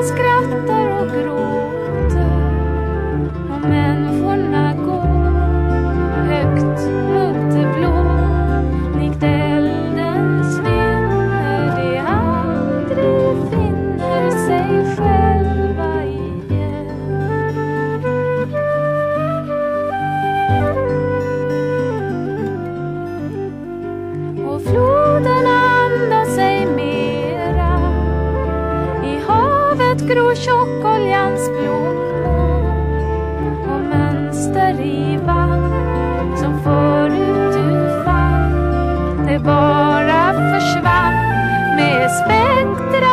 Barnen skrattar och gråter och människorna går högt mot det blå. Likt elden svinner de aldrig finner sig själva igen. Och floden andas sig mera, i havet gror tjockoljans blommor och mönster i vann som förut du fann, det bara försvann med spektra.